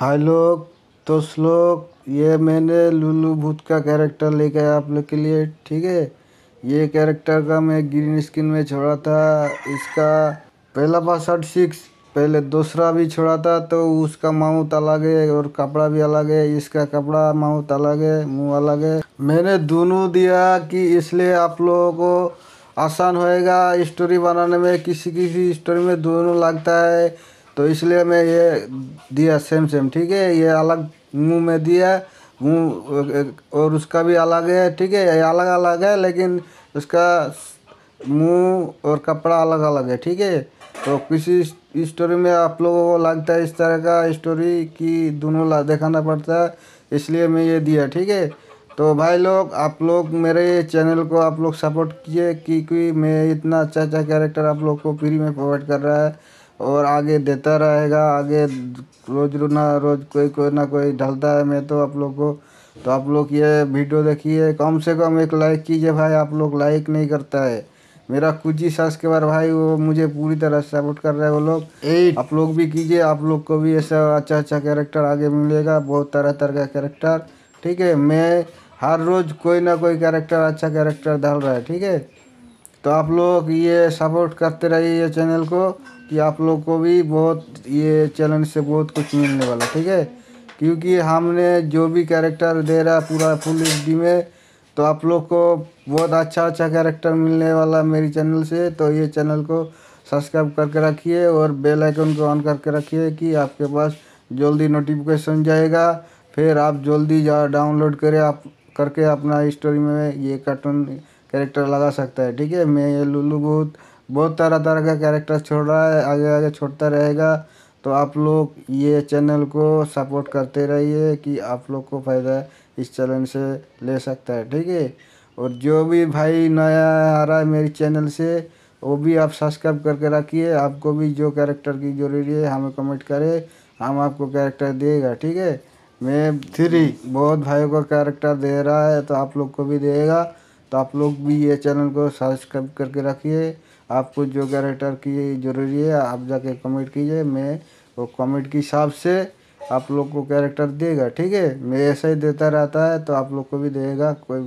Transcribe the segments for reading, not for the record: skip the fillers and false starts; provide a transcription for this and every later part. हाय लोग, तो श्लोक ये मैंने लुलू भूत का कैरेक्टर लेके आया आप लोग के लिए। ठीक है, ये कैरेक्टर का मैं ग्रीन स्किन में छोड़ा था। इसका पहला पासवर्ड 6 पहले दूसरा भी छोड़ा था, तो उसका माउथ अलग है और कपड़ा भी अलग है। इसका कपड़ा माउथ अलग है, मुंह अलग है। मैंने दोनों दिया कि इसलिए आप लोगों को आसान होएगा स्टोरी बनाने में। किसी किसी स्टोरी में दोनों लगता है, तो इसलिए मैं ये दिया सेम। ठीक है, ये अलग मुंह में दिया, मुंह और उसका भी अलग है। ठीक है, ये अलग है, लेकिन उसका मुंह और कपड़ा अलग है। ठीक है, तो किसी स्टोरी में आप लोगों को लगता है इस तरह का स्टोरी कि दोनों दिखाना पड़ता है, इसलिए मैं ये दिया। ठीक है, तो भाई लोग, आप लोग मेरे चैनल को आप लोग सपोर्ट कीजिए क्योंकि मैं इतना अच्छा कैरेक्टर आप लोग को फ्री में प्रोवाइड कर रहा है और आगे देता रहेगा। आगे रोज़ कोई ना कोई ढलता है। मैं तो आप लोग को, तो आप लोग ये वीडियो देखिए, कम से कम एक लाइक कीजिए भाई। आप लोग लाइक नहीं करता है। मेरा कुछ ही सब्सक्राइबर भाई वो मुझे पूरी तरह सपोर्ट कर रहे हैं वो लोग। 8 आप लोग भी कीजिए, आप लोग को भी ऐसा अच्छा कैरेक्टर आगे मिलेगा, बहुत तरह का कैरेक्टर। ठीक है, मैं हर रोज़ कोई ना कोई कैरेक्टर अच्छा कैरेक्टर डाल रहा है। ठीक है, तो आप लोग ये सपोर्ट करते रहिए ये चैनल को कि आप लोग को भी बहुत ये चैनल से बहुत कुछ मिलने वाला। ठीक है, क्योंकि हमने जो भी कैरेक्टर दे रहा पूरा फुल HD में, तो आप लोग को बहुत अच्छा कैरेक्टर मिलने वाला मेरी चैनल से। तो ये चैनल को सब्सक्राइब करके रखिए और बेल आइकन को ऑन करके रखिए कि आपके पास जल्दी नोटिफिकेशन जाएगा, फिर आप जल्दी डाउनलोड करें आप करके अपना स्टोरी में ये कार्टून कैरेक्टर लगा सकता है। ठीक है, मैं ये लुलू बहुत तरह का कैरेक्टर छोड़ रहा है, आगे छोड़ता रहेगा। तो आप लोग ये चैनल को सपोर्ट करते रहिए कि आप लोग को फ़ायदा इस चैनल से ले सकता है। ठीक है, और जो भी भाई नया आ रहा है मेरी चैनल से वो भी आप सब्सक्राइब करके रखिए। आपको भी जो कैरेक्टर की जरूरी है हमें कमेंट करें, हम आपको कैरेक्टर देगा। ठीक है, मैं 3 बहुत भाइयों को कैरेक्टर दे रहा है, तो आप लोग को भी देगा। तो आप लोग भी ये चैनल को सब्सक्राइब करके रखिए। आपको जो कैरेक्टर की ज़रूरी है आप जाके कमेंट कीजिए, मैं वो कमेंट के हिसाब से आप लोग को कैरेक्टर देगा। ठीक है, मैं ऐसा ही देता रहता है, तो आप लोग को भी देगा, कोई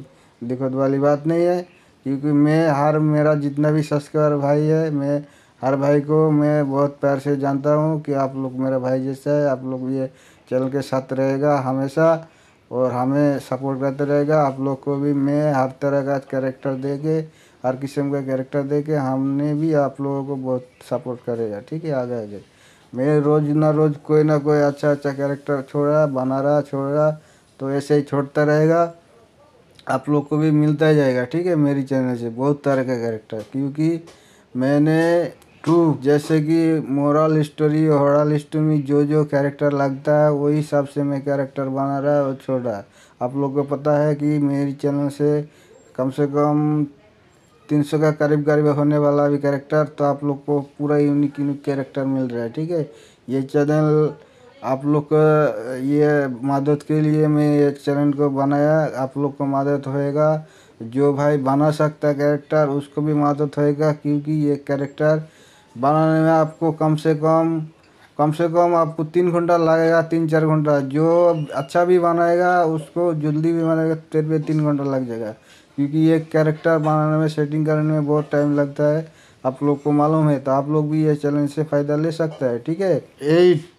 दिक्कत वाली बात नहीं है। क्योंकि मैं मेरा जितना भी सब्सक्राइबर भाई है, मैं हर भाई को मैं बहुत प्यार से जानता हूँ कि आप लोग मेरा भाई जैसा है। आप लोग ये चैनल के साथ रहेगा हमेशा और हमें सपोर्ट करते रहेगा। आप लोग को भी मैं हर तरह का कैरेक्टर देके, हर किस्म का कैरेक्टर देके हमने भी आप लोगों को बहुत सपोर्ट करेगा। ठीक है, आगे मैं रोज़ ना कोई अच्छा कैरेक्टर बना रहा छोड़ रहा, तो ऐसे ही छोड़ता रहेगा। आप लोग को भी मिलता जाएगा। ठीक है, मेरी चैनल से बहुत तरह का कैरेक्टर, क्योंकि मैंने 2 जैसे कि मोरल स्टोरी, हॉरर स्टोरी जो कैरेक्टर लगता है वही हिसाब से मैं कैरेक्टर बना रहा और छोड़ रहा। आप लोग को पता है कि मेरी चैनल से कम 300 का करीब होने वाला भी कैरेक्टर, तो आप लोग को पूरा यूनिक कैरेक्टर मिल रहा है। ठीक है, ये चैनल आप लोग ये मदद के लिए मैं ये चैनल को बनाया। आप लोग को मदद होएगा, जो भाई बना सकता है कैरेक्टर उसको भी मदद होएगा, क्योंकि ये कैरेक्टर बनाने में आपको कम से कम आपको 3 घंटा लगेगा, 3-4 घंटा। जो अच्छा भी बनाएगा उसको जल्दी भी बनाएगा, फिर भी 3 घंटा लग जाएगा, क्योंकि ये कैरेक्टर बनाने में, सेटिंग करने में बहुत टाइम लगता है। आप लोग को मालूम है, तो आप लोग भी ये चैलेंज से फ़ायदा ले सकता है। ठीक है, 8